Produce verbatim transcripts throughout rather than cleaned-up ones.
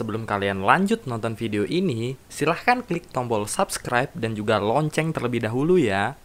Sebelum kalian lanjut nonton video ini, silahkan klik tombol subscribe dan juga lonceng terlebih dahulu ya.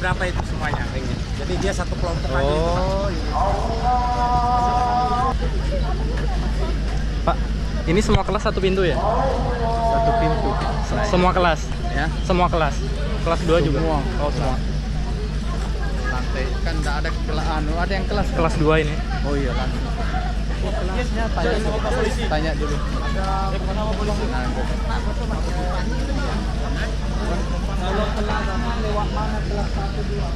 Berapa itu semuanya? Jadi dia satu kelompok aja itu, Pak. Pak, ini semua kelas satu pintu ya? Satu pintu. Semua kelas ya? Semua kelas. Kelas dua juga. Oh, semua. Lantai kan enggak ada kelas anu, ada yang kelas kelas dua ini. Oh iya, kan. Kelasnya tanya polisi. Tanya dulu. Ada kenapa polisi? Kalau kelas sama lewat mana kelas satu dua?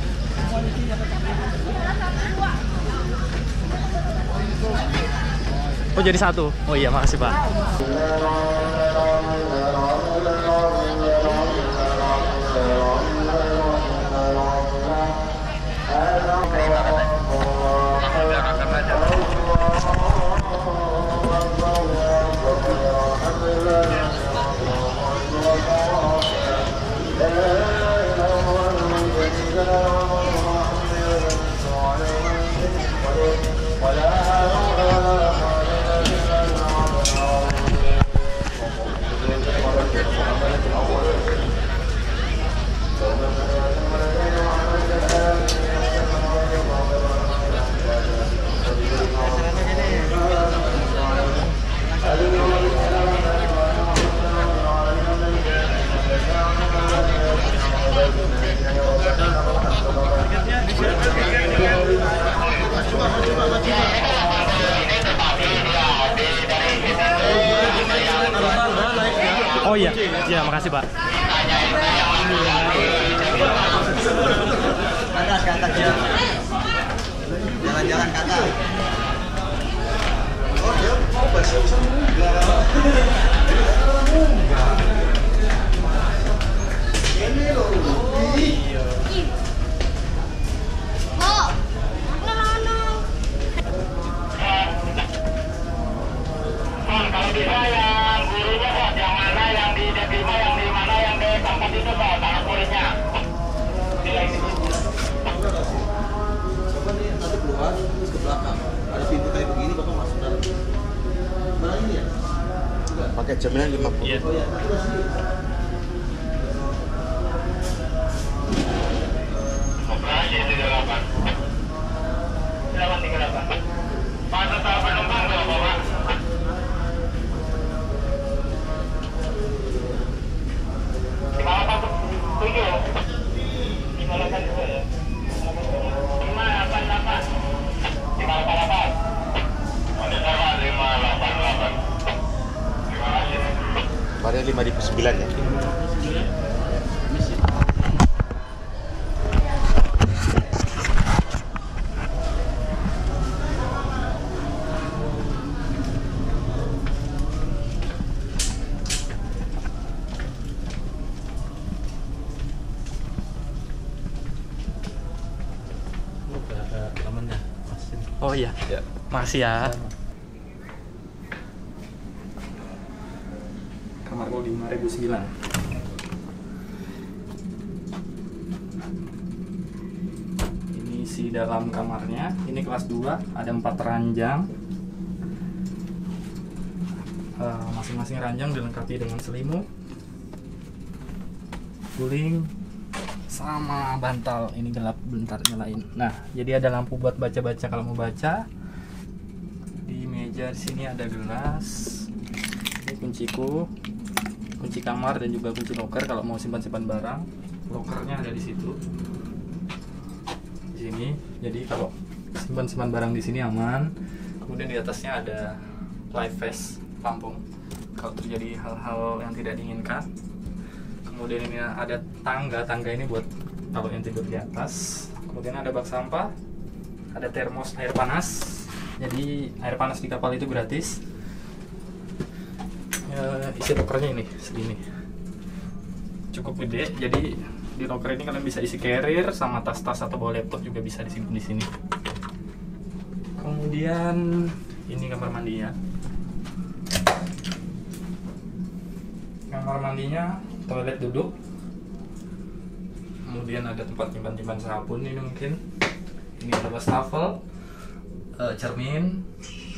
Oh jadi satu. Oh iya, makasih Pak. Terima kasih. Oh iya, iya makasih Pak. Ada kata jalan-jalan kata. Oh dia mau bahasa bisa munggah. Ini loh. Kalau di sayang, gurunya kok yang mana yang di Degima, yang di mana yang di tempat itu kok tangan muridnya. Nilai ini. Coba nih, nanti keluar, terus ke belakang. Ada pintu kayak begini, Bapak masuk dalam. Mana ini ya? Pakai jaminan lima puluh. Oh iya, nanti masih di operasi tiga puluh delapan. delapan tiga puluh delapan. Masa tak penumpang kalau Bapak? lima ribu sembilan ya. Oh iya, ya. Makasih ya. Kamar gol lima ribu sembilan. Ini si dalam kamarnya. Ini kelas dua, ada empat ranjang. Masing-masing uh, ranjang dilengkapi dengan selimut, guling, sama bantal. Ini gelap, bentar nyalain. Nah, jadi ada lampu buat baca-baca kalau mau baca. Di meja di sini ada gelas. Ini kunciku, kunci kamar dan juga kunci loker kalau mau simpan-simpan barang. Lokernya ada di situ, di sini. Jadi kalau simpan-simpan barang di sini aman. Kemudian di atasnya ada life vest pelampung kalau terjadi hal-hal yang tidak diinginkan. Kemudian ini ada tangga, tangga ini buat kalau yang tidur di atas. Kemudian ada bak sampah, ada termos air panas. Jadi air panas di kapal itu gratis. Isi lokernya ini segini, cukup gede. Jadi di loker ini kalian bisa isi carrier sama tas-tas atau bawa laptop juga bisa disimpan di sini. Kemudian ini kamar mandinya. Kamar mandinya toilet duduk. Kemudian ada tempat nyimpan-nyimpan sabun ini mungkin. Ini ada wastafel, cermin.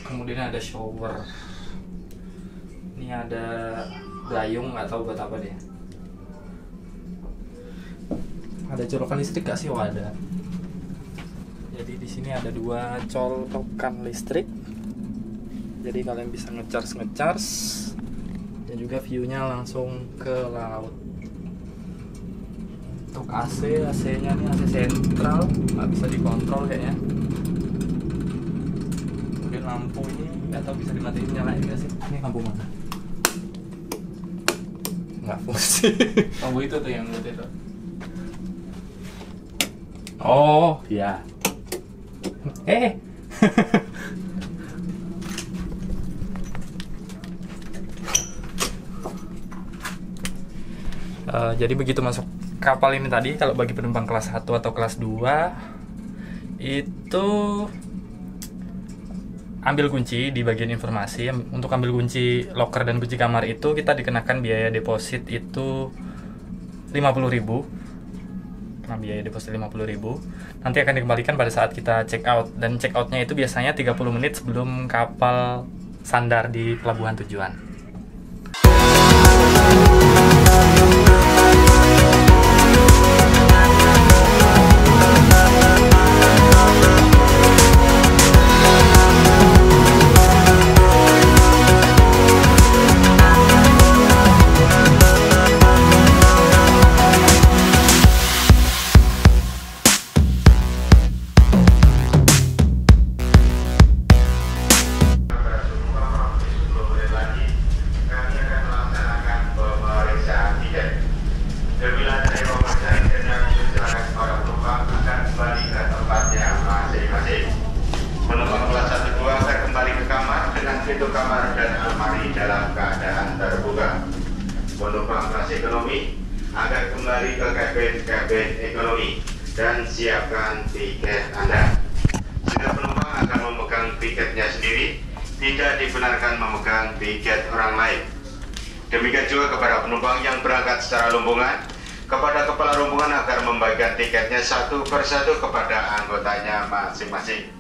Kemudian ada shower. Ini ada dayung, nggak tahu buat apa dia. Ada colokan listrik nggak sih? Oh ada. Jadi di sini ada dua colokan listrik. Jadi kalian bisa ngecharge ngecharge dan juga viewnya langsung ke laut. Untuk A C, A C-nya nih A C sentral, nggak bisa dikontrol kayaknya. Kemudian lampu ini nggak tahu bisa dimatiin nyalain nggak sih? Ini lampu mana? Nggak fungsi. Lampu itu tuh yang itu. Oh ya. Eh. uh, jadi begitu masuk kapal ini tadi, kalau bagi penumpang kelas satu atau kelas dua itu ambil kunci di bagian informasi. Untuk ambil kunci loker dan kunci kamar itu kita dikenakan biaya deposit itu lima puluh ribu. Nah, biaya deposit lima puluh ribu nanti akan dikembalikan pada saat kita check out, dan check outnya itu biasanya tiga puluh menit sebelum kapal sandar di pelabuhan tujuan. pintu kamar dan almari dalam keadaan terbuka. Untuk pelaksana ekonomi agar kembali ke kabin-kabin ekonomi dan siapkan tiket Anda. Setiap penumpang akan memegang tiketnya sendiri, tidak dibenarkan memegang tiket orang lain. Demikian juga kepada penumpang yang berangkat secara rombongan, kepada kepala rombongan agar membagikan tiketnya satu persatu kepada anggotanya masing-masing.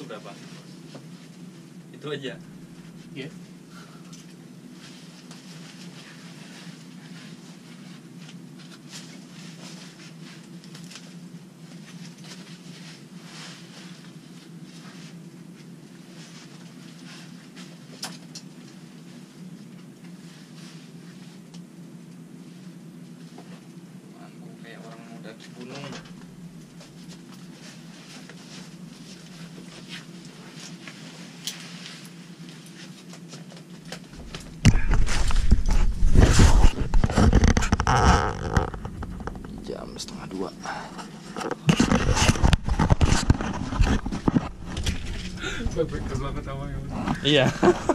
langsung berapa? Itu aja. Iya. Yeah. Gunung jam setengah dua. Iya.